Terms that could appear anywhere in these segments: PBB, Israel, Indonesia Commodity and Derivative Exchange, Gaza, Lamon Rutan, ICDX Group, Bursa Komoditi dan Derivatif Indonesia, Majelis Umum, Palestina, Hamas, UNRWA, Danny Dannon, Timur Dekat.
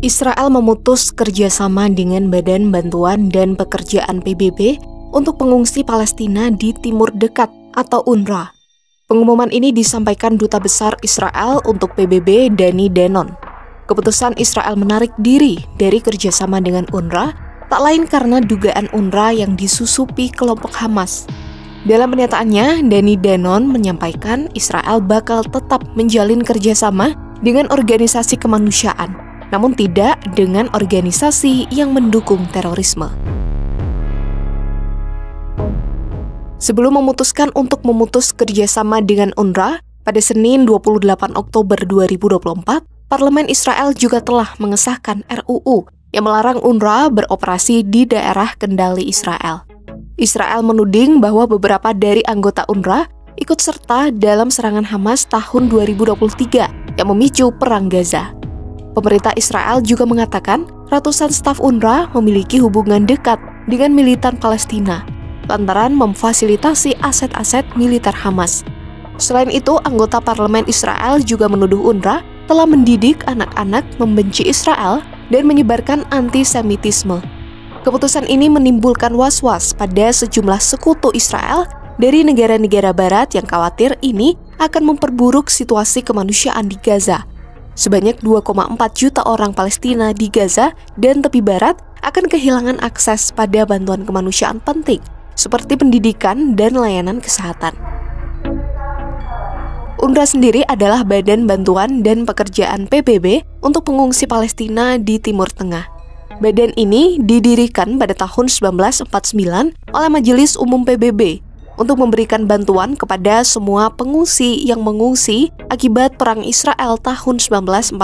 Israel memutus kerjasama dengan Badan Bantuan dan Pekerjaan PBB untuk pengungsi Palestina di Timur Dekat atau UNRWA. Pengumuman ini disampaikan Duta Besar Israel untuk PBB, Danny Dannon. Keputusan Israel menarik diri dari kerjasama dengan UNRWA tak lain karena dugaan UNRWA yang disusupi kelompok Hamas. Dalam pernyataannya, Danny Dannon menyampaikan Israel bakal tetap menjalin kerjasama dengan organisasi kemanusiaan, namun tidak dengan organisasi yang mendukung terorisme. Sebelum memutuskan untuk memutus kerjasama dengan UNRWA, pada Senin 28 Oktober 2024, Parlemen Israel juga telah mengesahkan RUU yang melarang UNRWA beroperasi di daerah kendali Israel. Israel menuding bahwa beberapa dari anggota UNRWA ikut serta dalam serangan Hamas tahun 2023 yang memicu perang Gaza. Pemerintah Israel juga mengatakan ratusan staf UNRWA memiliki hubungan dekat dengan militan Palestina lantaran memfasilitasi aset-aset militer Hamas. Selain itu, anggota parlemen Israel juga menuduh UNRWA telah mendidik anak-anak membenci Israel dan menyebarkan antisemitisme. Keputusan ini menimbulkan was-was pada sejumlah sekutu Israel dari negara-negara barat yang khawatir ini akan memperburuk situasi kemanusiaan di Gaza. Sebanyak 2,4 juta orang Palestina di Gaza dan tepi barat akan kehilangan akses pada bantuan kemanusiaan penting, seperti pendidikan dan layanan kesehatan. UNRWA sendiri adalah Badan Bantuan dan Pekerjaan PBB untuk pengungsi Palestina di Timur Tengah. Badan ini didirikan pada tahun 1949 oleh Majelis Umum PBB untuk memberikan bantuan kepada semua pengungsi yang mengungsi akibat perang Israel tahun 1948.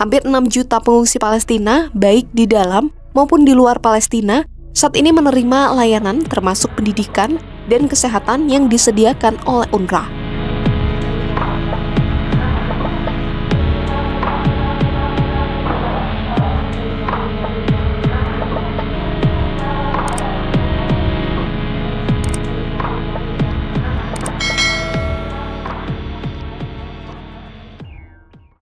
Hampir 6 juta pengungsi Palestina, baik di dalam maupun di luar Palestina, saat ini menerima layanan termasuk pendidikan dan kesehatan yang disediakan oleh UNRWA.